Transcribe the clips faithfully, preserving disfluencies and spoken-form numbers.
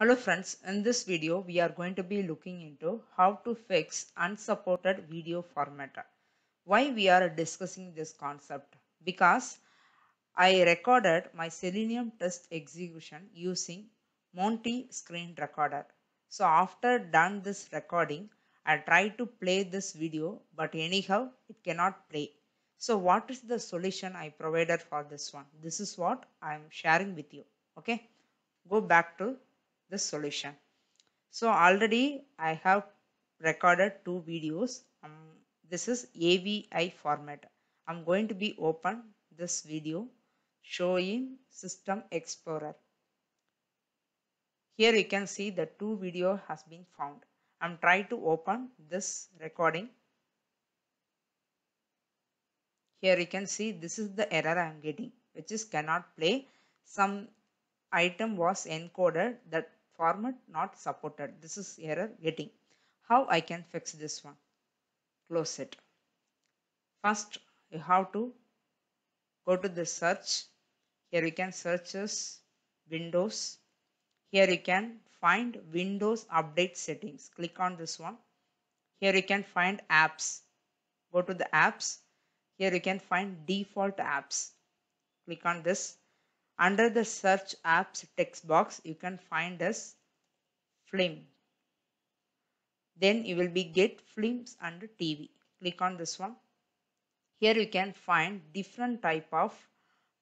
Hello friends, in this video we are going to be looking into how to fix unsupported video format. Why we are discussing this concept? Because I recorded my Selenium test execution using Monte Screen Recorder. So after done this recording, I tried to play this video, but anyhow it cannot play. So what is the solution I provided for this one? This is what I am sharing with you. Okay, go back to the solution. So already I have recorded two videos. Um, this is A V I format. I'm going to be open this video showing System Explorer. Here you can see the two video has been found. I'm trying to open this recording. Here you can see this is the error I am getting, which is cannot play. Some item was encoded, that format not supported. This is error getting. How I can fix this one? Close it. First you have to go to the search. Here you can search as Windows. Here you can find Windows update settings. Click on this one. Here you can find apps. Go to the apps. Here you can find default apps. Click on this. Under the search apps text box, you can find as Film. Then you will be get Films and T V. Click on this one. Here you can find different type of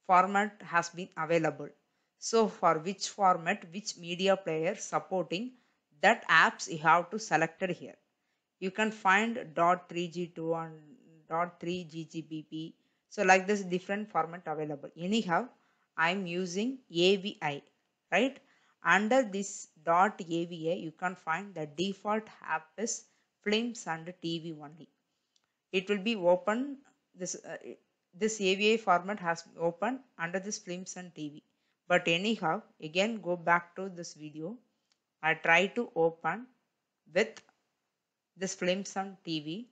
format has been available. So for which format, which media player supporting that apps, you have to select it here. You can find dot three G two and dot three G G B P. So like this different format available. Anyhow, I am using A V I, right? Under this .avi, you can find the default app is Films and T V only. It will be open. This uh, this A V I format has open under this Films and T V. But anyhow, again go back to this video. I try to open with this Films and T V.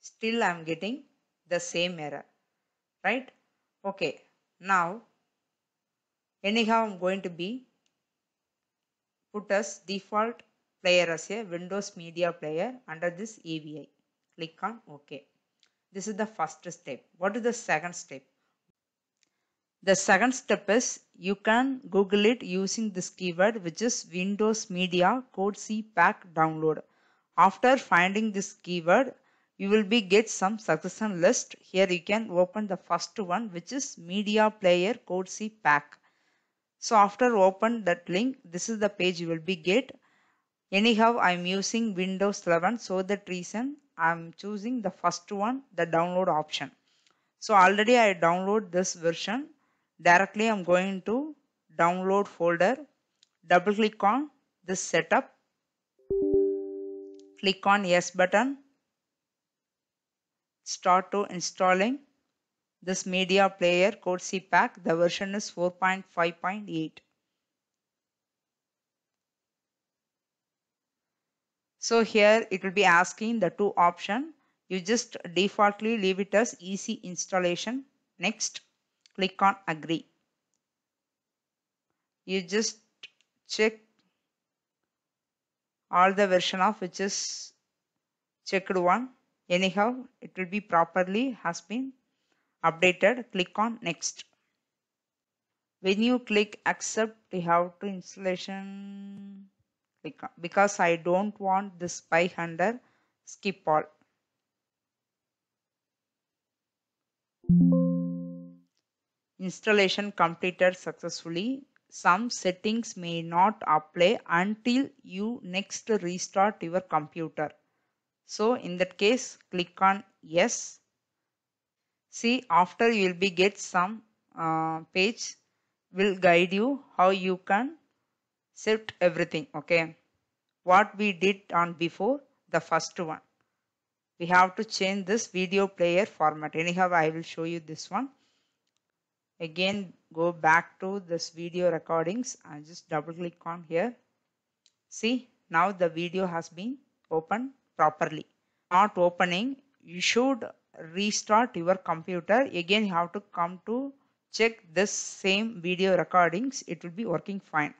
Still I am getting the same error, right? Okay, now anyhow I'm going to be put as default player as a Windows Media Player under this A V I. Click on OK. This is the first step. What is the second step? The second step is you can Google it using this keyword, which is Windows Media Codec Pack download. After finding this keyword, you will be get some suggestion list. Here you can open the first one, which is Media Player Codec Pack. So after open that link, this is the page you will be get. Anyhow, I am using Windows eleven, so that reason I am choosing the first one, the download option. So already I download this version. Directly I am going to download folder. Double click on this setup. Click on yes button. Start to installing this Media Player Codec Pack. The version is four point five point eight. So here it will be asking the two option. You just defaultly leave it as easy installation. Next, click on agree. You just check all the version of which is checked one. Anyhow, it will be properly has been updated. Click on next. When you click accept, you have to installation. Click on, because I don't want the Spyhunter, skip all. Installation completed successfully. Some settings may not apply until you next restart your computer. So in that case, click on yes. See, after you will be get some uh, page will guide you how you can set everything. Okay, what we did on before, the first one, we have to change this video player format. Anyhow, I will show you this one. Again, go back to this video recordings and just double click on here. See, now the video has been opened properly. Not opening, you should restart your computer. Again, you have to come to check this same video recordings, it will be working fine.